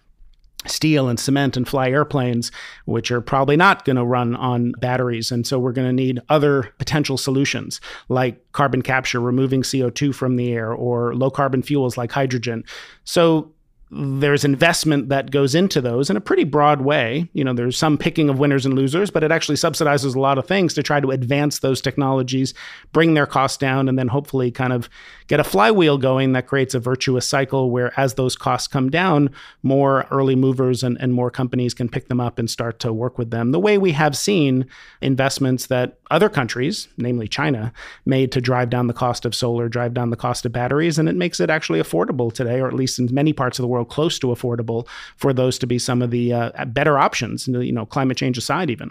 steel and cement and fly airplanes, which are probably not going to run on batteries. And so we're going to need other potential solutions like carbon capture, removing C O two from the air, or low carbon fuels like hydrogen. So there's investment that goes into those in a pretty broad way. You know, there's some picking of winners and losers, but it actually subsidizes a lot of things to try to advance those technologies, bring their costs down, and then hopefully kind of get a flywheel going that creates a virtuous cycle where as those costs come down, more early movers and, and more companies can pick them up and start to work with them. The way we have seen investments that other countries, namely China, made to drive down the cost of solar, drive down the cost of batteries, and it makes it actually affordable today, or at least in many parts of the world, close to affordable for those to be some of the uh, better options, you know, climate change aside even.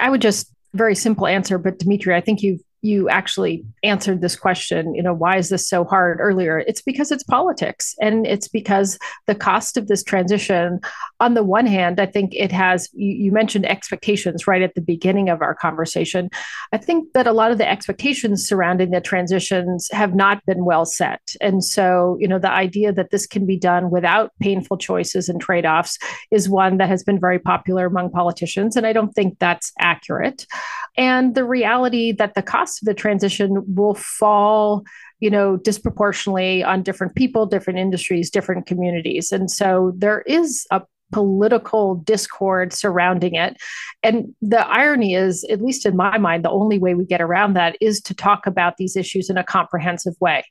I would just, very simple answer, but Demetri, I think you've you actually answered this question, you know, why is this so hard earlier? It's because it's politics. And it's because the cost of this transition, on the one hand, I think it has, you, you mentioned expectations right at the beginning of our conversation. I think that a lot of the expectations surrounding the transitions have not been well set. And so, you know, the idea that this can be done without painful choices and trade-offs is one that has been very popular among politicians. And I don't think that's accurate. And the reality that the cost the transition will fall, you know, disproportionately on different people, different industries, different communities. And so there is a political discord surrounding it. And the irony is, at least in my mind, the only way we get around that is to talk about these issues in a comprehensive way,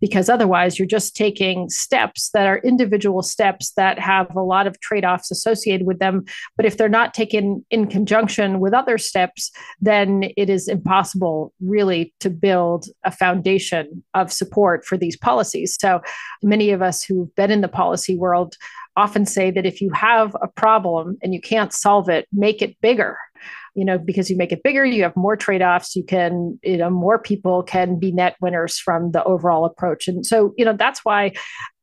because otherwise you're just taking steps that are individual steps that have a lot of trade-offs associated with them. But if they're not taken in conjunction with other steps, then it is impossible really to build a foundation of support for these policies. So many of us who've been in the policy world often say that if you have a problem and you can't solve it, make it bigger. You know, because you make it bigger, you have more trade-offs, you can, you know, more people can be net winners from the overall approach. And so, you know, that's why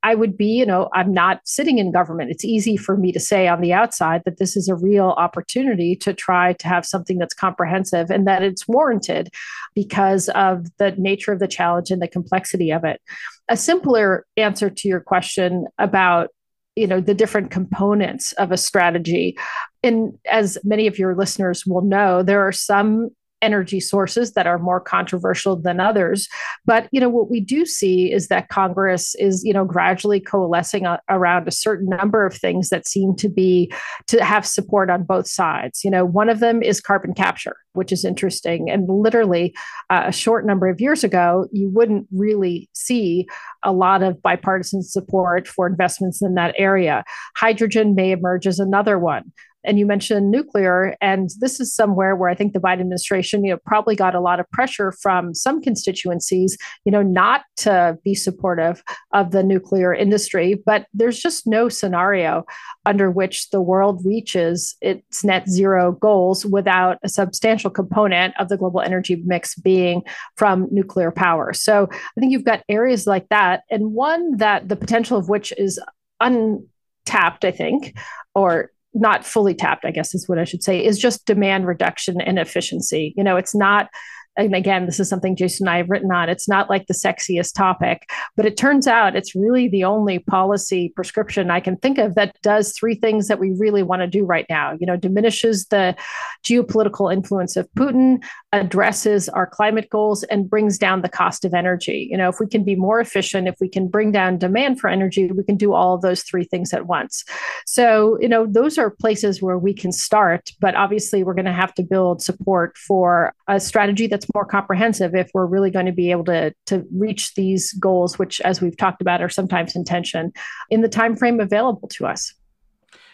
I would be, you know, I'm not sitting in government. It's easy for me to say on the outside that this is a real opportunity to try to have something that's comprehensive and that it's warranted because of the nature of the challenge and the complexity of it. A simpler answer to your question about, you know, the different components of a strategy. And as many of your listeners will know, there are some energy sources that are more controversial than others. But, you know, what we do see is that Congress is, you know, gradually coalescing a, around a certain number of things that seem to be, to have support on both sides. You know, one of them is carbon capture, which is interesting. And literally uh, a short number of years ago, you wouldn't really see a lot of bipartisan support for investments in that area. Hydrogen may emerge as another one. And you mentioned nuclear, and this is somewhere where I think the Biden administration, you know, probably got a lot of pressure from some constituencies, you know, not to be supportive of the nuclear industry. But there's just no scenario under which the world reaches its net zero goals without a substantial component of the global energy mix being from nuclear power. So I think you've got areas like that, and one that the potential of which is untapped, I think, or not fully tapped, I guess is what I should say, is just demand reduction and efficiency. You know, it's not, and again, this is something Jason and I have written on, it's not like the sexiest topic, but it turns out it's really the only policy prescription I can think of that does three things that we really want to do right now. You know, diminishes the geopolitical influence of Putin, addresses our climate goals, and brings down the cost of energy. You know, if we can be more efficient, if we can bring down demand for energy, we can do all of those three things at once. So, you know, those are places where we can start, but obviously we're going to have to build support for a strategy that's more comprehensive if we're really going to be able to, to reach these goals, which, as we've talked about, are sometimes in tension in the time frame available to us.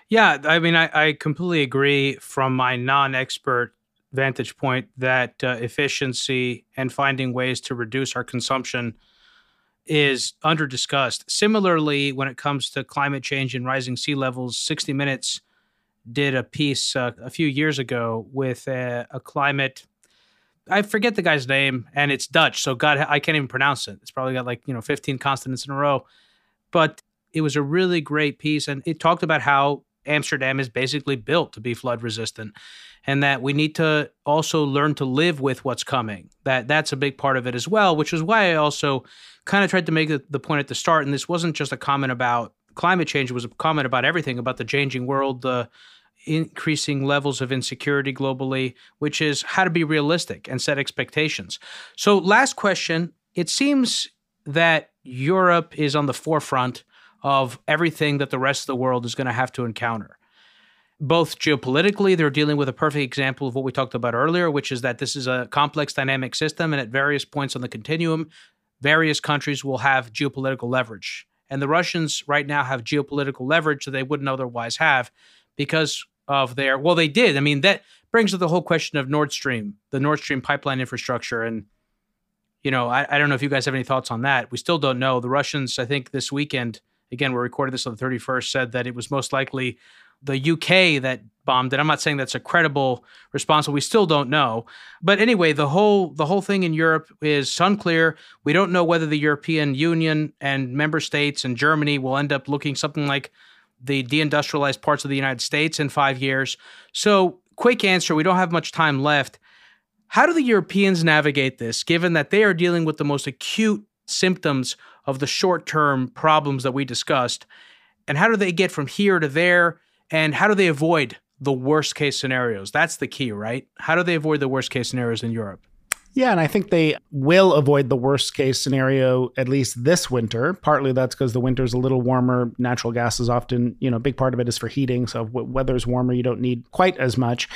Yeah, I mean, I, I completely agree from my non-expert vantage point that uh, efficiency and finding ways to reduce our consumption is under-discussed. Similarly, when it comes to climate change and rising sea levels, sixty minutes did a piece uh, a few years ago with a, a climate... I forget the guy's name, and it's Dutch, so God, I can't even pronounce it. It's probably got like, you know, fifteen consonants in a row. But it was a really great piece, and it talked about how Amsterdam is basically built to be flood-resistant, and that we need to also learn to live with what's coming. That That's a big part of it as well, which is why I also kind of tried to make the, the point at the start, and this wasn't just a comment about climate change, it was a comment about everything, about the changing world, the increasing levels of insecurity globally, which is how to be realistic and set expectations. So last question, it seems that Europe is on the forefront of everything that the rest of the world is going to have to encounter. Both geopolitically, they're dealing with a perfect example of what we talked about earlier, which is that this is a complex dynamic system, and at various points on the continuum, various countries will have geopolitical leverage. And the Russians right now have geopolitical leverage that they wouldn't otherwise have because of their, well, they did. I mean, that brings to the whole question of Nord Stream, the Nord Stream pipeline infrastructure. And, you know, I, I don't know if you guys have any thoughts on that. We still don't know. The Russians, I think this weekend, again, we're recording this on the thirty-first, said that it was most likely the U K that bombed it. I'm not saying that's a credible response. We still don't know. But anyway, the whole the whole thing in Europe is unclear. We don't know whether the European Union and member states and Germany will end up looking something like the deindustrialized parts of the United States in five years. So quick answer, we don't have much time left. How do the Europeans navigate this, given that they are dealing with the most acute symptoms of the short-term problems that we discussed? And how do they get from here to there? And how do they avoid the worst-case scenarios? That's the key, right? How do they avoid the worst-case scenarios in Europe? Yeah, and I think they will avoid the worst-case scenario, at least this winter. Partly that's because the winter's a little warmer. Natural gas is often, you know, a big part of it is for heating. So if weather's warmer, you don't need quite as much.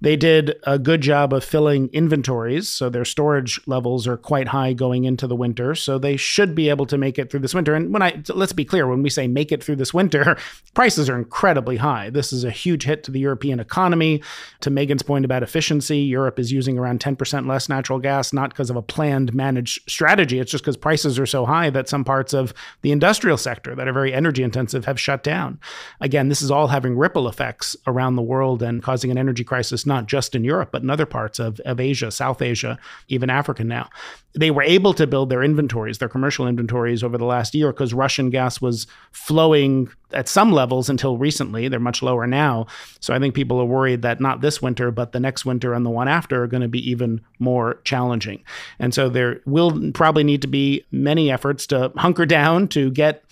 They did a good job of filling inventories. So their storage levels are quite high going into the winter. So they should be able to make it through this winter. And when I let's be clear, when we say make it through this winter, prices are incredibly high. This is a huge hit to the European economy. To Megan's point about efficiency, Europe is using around ten percent less natural gas, not because of a planned managed strategy. It's just because prices are so high that some parts of the industrial sector that are very energy intensive have shut down. Again, this is all having ripple effects around the world and causing an energy crisis, not just in Europe, but in other parts of, of Asia, South Asia, even Africa now. They were able to build their inventories, their commercial inventories over the last year because Russian gas was flowing at some levels until recently. They're much lower now. So I think people are worried that not this winter, but the next winter and the one after are going to be even more challenging. And so there will probably need to be many efforts to hunker down to get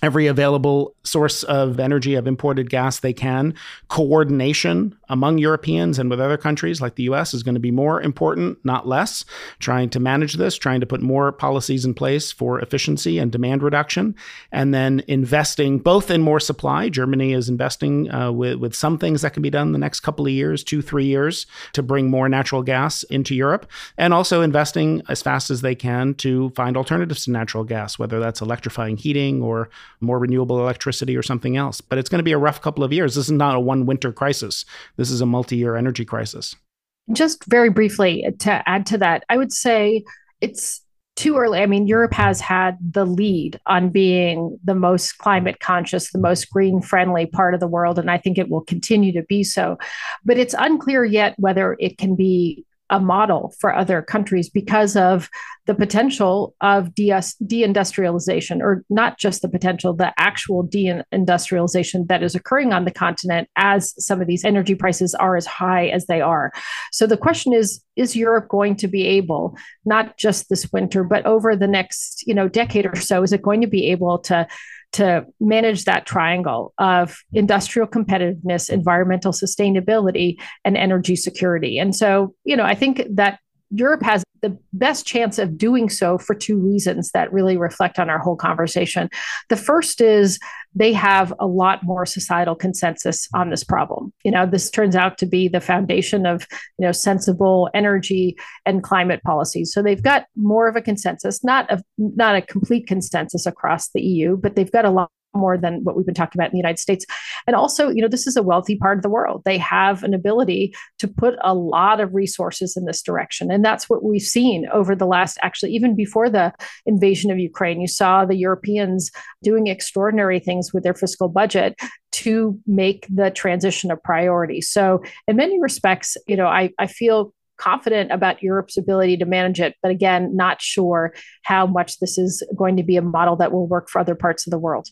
every available source of energy, of imported gas they can. Coordination among Europeans and with other countries like the U S is going to be more important, not less. Trying to manage this, trying to put more policies in place for efficiency and demand reduction, and then investing both in more supply. Germany is investing uh, with, with some things that can be done the next couple of years, two, three years, to bring more natural gas into Europe, and also investing as fast as they can to find alternatives to natural gas, whether that's electrifying heating or more renewable electricity or something else. But it's going to be a rough couple of years. This is not a one winter crisis. This is a multi-year energy crisis. Just very briefly to add to that, I would say it's too early. I mean, Europe has had the lead on being the most climate conscious, the most green friendly part of the world. And I think it will continue to be so. But it's unclear yet whether it can be a model for other countries because of the potential of de- deindustrialization, or not just the potential, the actual deindustrialization that is occurring on the continent as some of these energy prices are as high as they are. So the question is, is Europe going to be able, not just this winter, but over the next, you know, decade or so, is it going to be able to to manage that triangle of industrial competitiveness, environmental sustainability, and energy security? And so, you know, I think that Europe has the best chance of doing so for two reasons that really reflect on our whole conversation. The first is they have a lot more societal consensus on this problem. You know, this turns out to be the foundation of, you know, sensible energy and climate policies. So they've got more of a consensus, not a, not a complete consensus across the E U, but they've got a lot more than what we've been talking about in the United States. And also, you know, this is a wealthy part of the world. They have an ability to put a lot of resources in this direction. And that's what we've seen over the last, actually, even before the invasion of Ukraine, you saw the Europeans doing extraordinary things with their fiscal budget to make the transition a priority. So in many respects, you know, I, I feel confident about Europe's ability to manage it, but again, not sure how much this is going to be a model that will work for other parts of the world.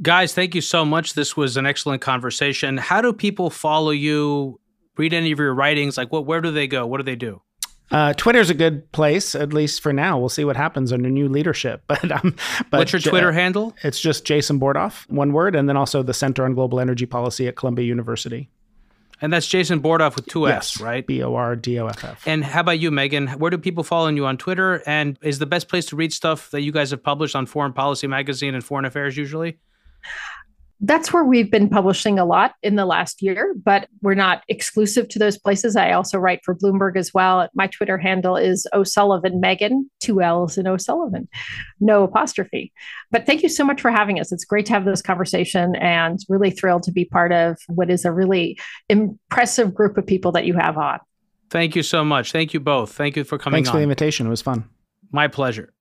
Guys, thank you so much. This was an excellent conversation. How do people follow you, read any of your writings? Like, what? Where do they go? What do they do? Uh, Twitter's a good place, at least for now. We'll see what happens under new leadership. But, um, but what's your Twitter uh, handle? It's just Jason Bordoff, one word, and then also the Center on Global Energy Policy at Columbia University. And that's Jason Bordoff with two yes, S, right? B O R D O F F. And how about you, Meghan? Where do people follow you on Twitter? And is the best place to read stuff that you guys have published on Foreign Policy Magazine and Foreign Affairs usually? That's where we've been publishing a lot in the last year, but we're not exclusive to those places. I also write for Bloomberg as well. My Twitter handle is O'Sullivan Meghan, two L's in O'Sullivan, no apostrophe. But thank you so much for having us. It's great to have this conversation and really thrilled to be part of what is a really impressive group of people that you have on. Thank you so much. Thank you both. Thank you for coming Thanks on. Thanks for the invitation. It was fun. My pleasure.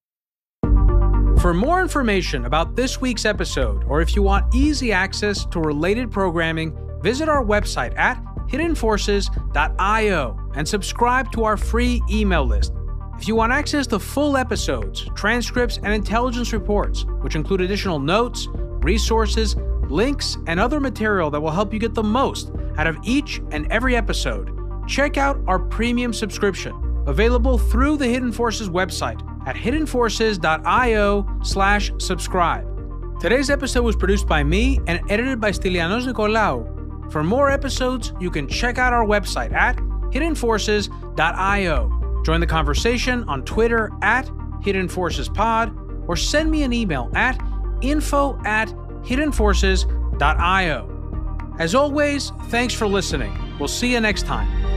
For more information about this week's episode, or if you want easy access to related programming, visit our website at hidden forces dot io and subscribe to our free email list. If you want access to full episodes, transcripts, and intelligence reports, which include additional notes, resources, links, and other material that will help you get the most out of each and every episode, check out our premium subscription, available through the Hidden Forces website at hidden forces dot io slash subscribe. Today's episode was produced by me and edited by Stylianos Nicolaou. For more episodes, you can check out our website at hidden forces dot io. Join the conversation on Twitter at hidden forces pod or send me an email at info at hidden forces dot io. As always, thanks for listening. We'll see you next time.